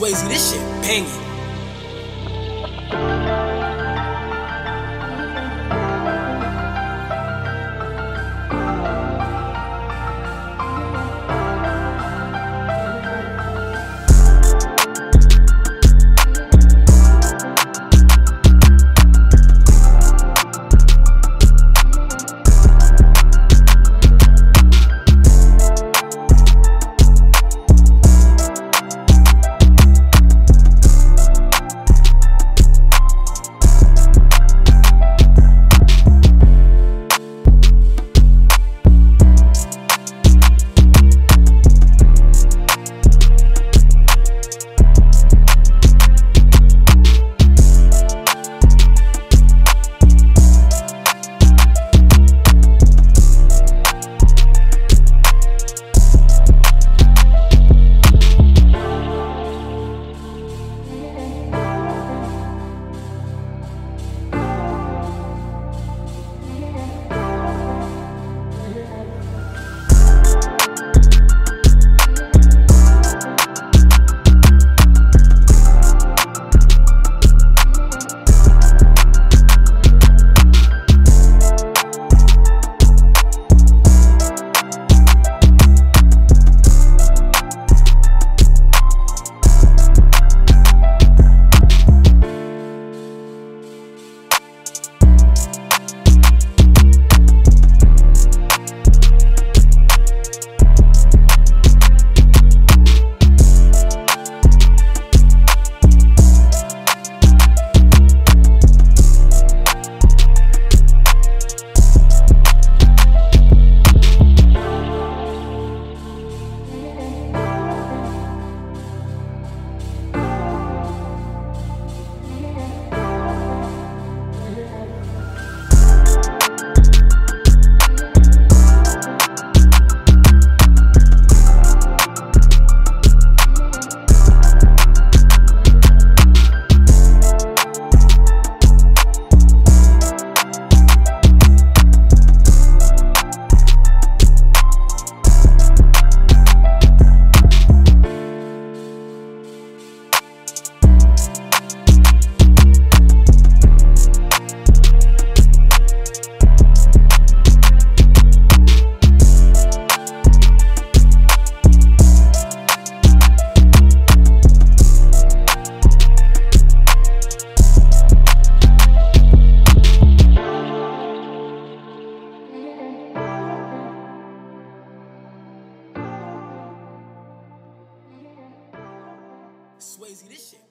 Swzy, this shit banging. Swzy, this shit.